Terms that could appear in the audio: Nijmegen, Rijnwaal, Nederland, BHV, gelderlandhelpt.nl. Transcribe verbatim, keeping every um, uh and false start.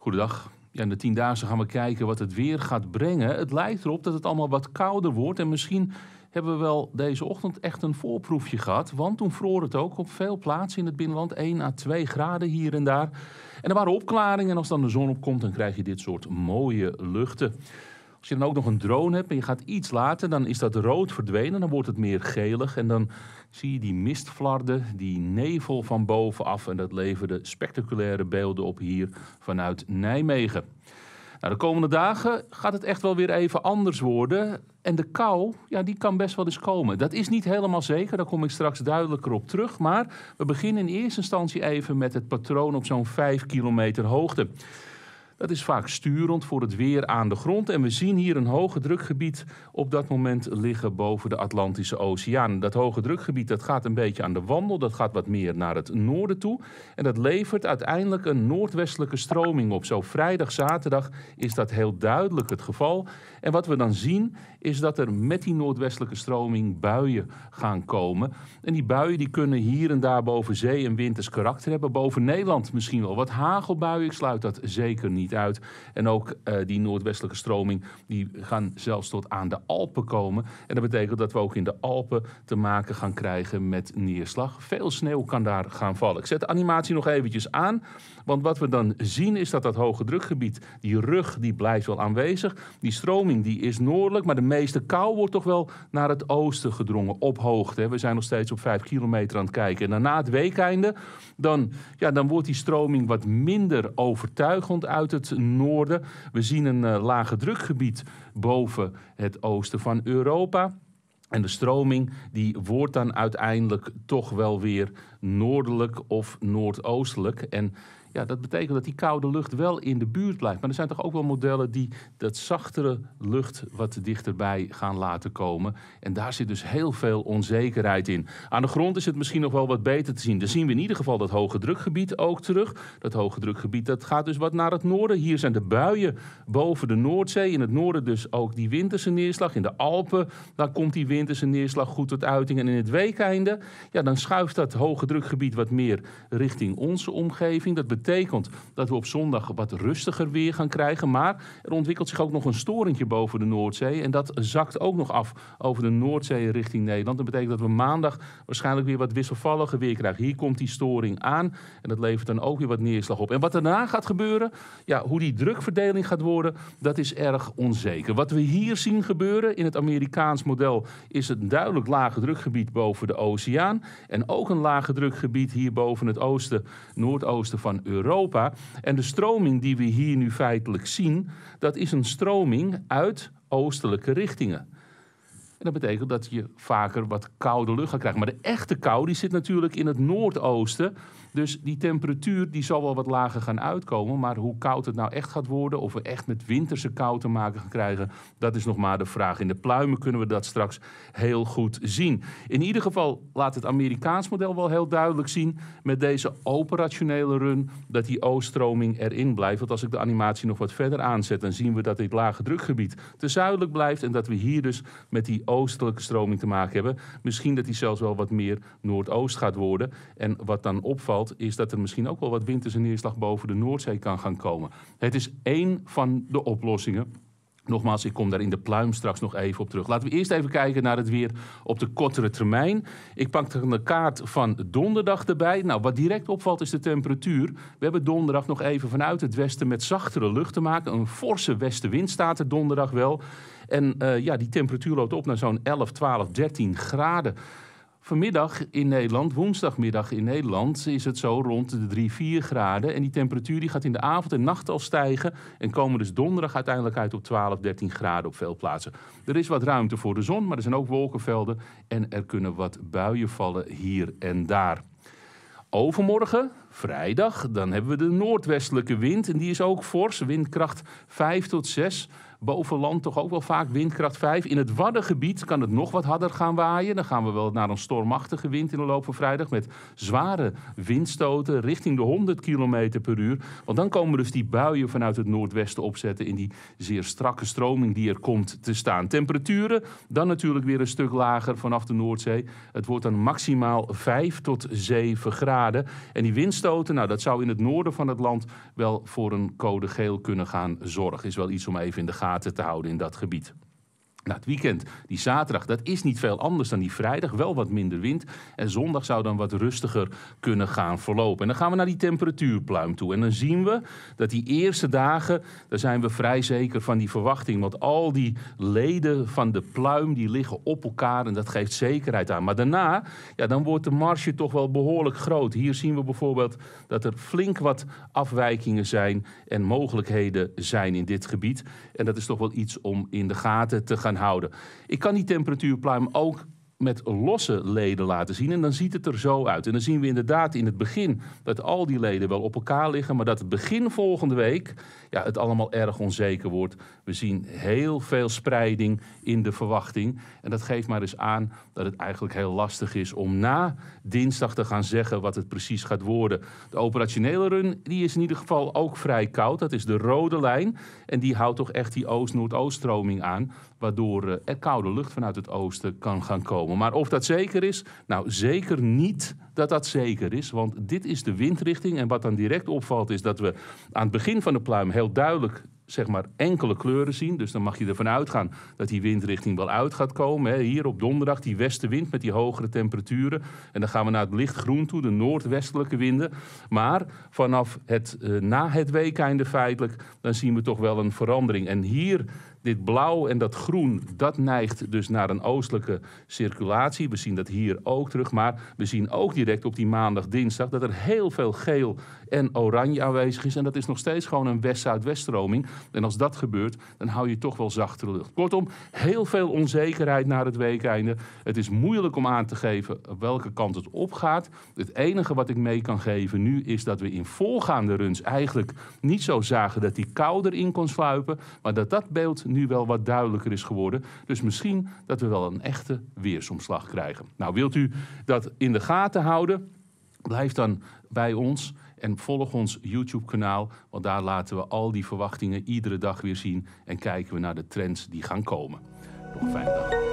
Goedendag. Ja, in de tien dagen gaan we kijken wat het weer gaat brengen. Het lijkt erop dat het allemaal wat kouder wordt. En misschien hebben we wel deze ochtend echt een voorproefje gehad. Want toen vroor het ook op veel plaatsen in het binnenland. één à twee graden hier en daar. En er waren opklaringen. En als dan de zon opkomt, dan krijg je dit soort mooie luchten. Als je dan ook nog een drone hebt en je gaat iets later, dan is dat rood verdwenen. Dan wordt het meer gelig en dan zie je die mistvlarden, die nevel van bovenaf. En dat leverde spectaculaire beelden op hier vanuit Nijmegen. Nou, de komende dagen gaat het echt wel weer even anders worden. En de kou, ja, die kan best wel eens komen. Dat is niet helemaal zeker, daar kom ik straks duidelijker op terug. Maar we beginnen in eerste instantie even met het patroon op zo'n vijf kilometer hoogte. Dat is vaak sturend voor het weer aan de grond. En we zien hier een hoge drukgebied op dat moment liggen boven de Atlantische Oceaan. Dat hoge drukgebied dat gaat een beetje aan de wandel. Dat gaat wat meer naar het noorden toe. En dat levert uiteindelijk een noordwestelijke stroming op. Zo vrijdag, zaterdag is dat heel duidelijk het geval. En wat we dan zien is dat er met die noordwestelijke stroming buien gaan komen. En die buien die kunnen hier en daar boven zee een winters karakter hebben. Boven Nederland misschien wel wat hagelbuien. Ik sluit dat zeker niet uit. En ook uh, die noordwestelijke stroming, die gaan zelfs tot aan de Alpen komen. En dat betekent dat we ook in de Alpen te maken gaan krijgen met neerslag. Veel sneeuw kan daar gaan vallen. Ik zet de animatie nog eventjes aan, want wat we dan zien is dat dat hoge drukgebied, die rug, die blijft wel aanwezig. Die stroming, die is noordelijk, maar de meeste kou wordt toch wel naar het oosten gedrongen, op hoogte. We zijn nog steeds op vijf kilometer aan het kijken. En daarna het weekeinde, dan, ja, dan wordt die stroming wat minder overtuigend uit het noorden. We zien een uh, lage drukgebied boven het oosten van Europa. En de stroming die wordt dan uiteindelijk toch wel weer noordelijk of noordoostelijk. En ja, dat betekent dat die koude lucht wel in de buurt blijft. Maar er zijn toch ook wel modellen die dat zachtere lucht wat dichterbij gaan laten komen. En daar zit dus heel veel onzekerheid in. Aan de grond is het misschien nog wel wat beter te zien. Dan zien we in ieder geval dat hoge drukgebied ook terug. Dat hoge drukgebied dat gaat dus wat naar het noorden. Hier zijn de buien boven de Noordzee. In het noorden dus ook die winterse neerslag. In de Alpen, daar komt die winterse neerslag goed tot uiting. En in het weekeinde, ja, dan schuift dat hoge drukgebied wat meer richting onze omgeving. Dat betekent dat we op zondag wat rustiger weer gaan krijgen. Maar er ontwikkelt zich ook nog een storentje boven de Noordzee. En dat zakt ook nog af over de Noordzee richting Nederland. Dat betekent dat we maandag waarschijnlijk weer wat wisselvalliger weer krijgen. Hier komt die storing aan en dat levert dan ook weer wat neerslag op. En wat daarna gaat gebeuren, ja, hoe die drukverdeling gaat worden, dat is erg onzeker. Wat we hier zien gebeuren in het Amerikaans model is een duidelijk lage drukgebied boven de oceaan. En ook een lage drukgebied hier boven het oosten, noordoosten van Europa. En de stroming die we hier nu feitelijk zien, dat is een stroming uit oostelijke richtingen. En dat betekent dat je vaker wat koude lucht gaat krijgen. Maar de echte kou die zit natuurlijk in het noordoosten. Dus die temperatuur die zal wel wat lager gaan uitkomen. Maar hoe koud het nou echt gaat worden, of we echt met winterse kou te maken gaan krijgen, dat is nog maar de vraag. In de pluimen kunnen we dat straks heel goed zien. In ieder geval laat het Amerikaans model wel heel duidelijk zien, met deze operationele run, dat die ooststroming erin blijft. Want als ik de animatie nog wat verder aanzet, dan zien we dat dit lage drukgebied te zuidelijk blijft. En dat we hier dus met die oostelijke stroming te maken hebben. Misschien dat die zelfs wel wat meer noordoost gaat worden. En wat dan opvalt is dat er misschien ook wel wat winterse neerslag boven de Noordzee kan gaan komen. Het is één van de oplossingen. Nogmaals, ik kom daar in de pluim straks nog even op terug. Laten we eerst even kijken naar het weer op de kortere termijn. Ik pak er een kaart van donderdag erbij. Nou, wat direct opvalt is de temperatuur. We hebben donderdag nog even vanuit het westen met zachtere lucht te maken. Een forse westenwind staat er donderdag wel. En uh, ja, die temperatuur loopt op naar zo'n elf, twaalf, dertien graden. Vanmiddag in Nederland, woensdagmiddag in Nederland, is het zo rond de drie, vier graden. En die temperatuur die gaat in de avond en nacht al stijgen. En komen dus donderdag uiteindelijk uit op twaalf, dertien graden op veel plaatsen. Er is wat ruimte voor de zon, maar er zijn ook wolkenvelden. En er kunnen wat buien vallen hier en daar. Overmorgen, vrijdag, dan hebben we de noordwestelijke wind. En die is ook fors, windkracht vijf tot zes. boven land toch ook wel vaak windkracht vijf. In het Waddengebied kan het nog wat harder gaan waaien. Dan gaan we wel naar een stormachtige wind in de loop van vrijdag met zware windstoten richting de honderd kilometer per uur. Want dan komen dus die buien vanuit het noordwesten opzetten in die zeer strakke stroming die er komt te staan. Temperaturen dan natuurlijk weer een stuk lager vanaf de Noordzee. Het wordt dan maximaal vijf tot zeven graden. En die windstoten, nou, dat zou in het noorden van het land wel voor een code geel kunnen gaan zorgen. Is wel iets om even in de gaten te houden in dat gebied. Nou, het weekend, die zaterdag, dat is niet veel anders dan die vrijdag. Wel wat minder wind. En zondag zou dan wat rustiger kunnen gaan verlopen. En dan gaan we naar die temperatuurpluim toe. En dan zien we dat die eerste dagen, daar zijn we vrij zeker van die verwachting. Want al die leden van de pluim, die liggen op elkaar. En dat geeft zekerheid aan. Maar daarna, ja, dan wordt de marge toch wel behoorlijk groot. Hier zien we bijvoorbeeld dat er flink wat afwijkingen zijn. En mogelijkheden zijn in dit gebied. En dat is toch wel iets om in de gaten te gaan houden. Ik kan die temperatuurpluim ook met losse leden laten zien en dan ziet het er zo uit. En dan zien we inderdaad in het begin dat al die leden wel op elkaar liggen, maar dat het begin volgende week, ja, het allemaal erg onzeker wordt. We zien heel veel spreiding in de verwachting. En dat geeft maar eens aan dat het eigenlijk heel lastig is om na dinsdag te gaan zeggen wat het precies gaat worden. De operationele run, die is in ieder geval ook vrij koud. Dat is de rode lijn. En die houdt toch echt die oost-noordooststroming aan, waardoor er koude lucht vanuit het oosten kan gaan komen. Maar of dat zeker is? Nou, zeker niet dat dat zeker is. Want dit is de windrichting. En wat dan direct opvalt is dat we aan het begin van de pluim heel duidelijk, zeg maar, enkele kleuren zien. Dus dan mag je ervan uitgaan dat die windrichting wel uit gaat komen. Hier op donderdag die westenwind met die hogere temperaturen. En dan gaan we naar het lichtgroen toe, de noordwestelijke winden. Maar vanaf het, eh, na het weekeinde feitelijk, dan zien we toch wel een verandering. En hier, dit blauw en dat groen, dat neigt dus naar een oostelijke circulatie. We zien dat hier ook terug. Maar we zien ook direct op die maandag, dinsdag, dat er heel veel geel en oranje aanwezig is. En dat is nog steeds gewoon een west-zuidweststroming. En als dat gebeurt, dan hou je toch wel zachtere lucht. Kortom, heel veel onzekerheid naar het weekeinde. Het is moeilijk om aan te geven welke kant het opgaat. Het enige wat ik mee kan geven nu is dat we in voorgaande runs eigenlijk niet zo zagen dat die kouder in kon sluipen. Maar dat dat beeld nu wel wat duidelijker is geworden. Dus misschien dat we wel een echte weersomslag krijgen. Nou, wilt u dat in de gaten houden? Blijf dan bij ons en volg ons YouTube-kanaal, want daar laten we al die verwachtingen iedere dag weer zien en kijken we naar de trends die gaan komen. Nog fijne dag.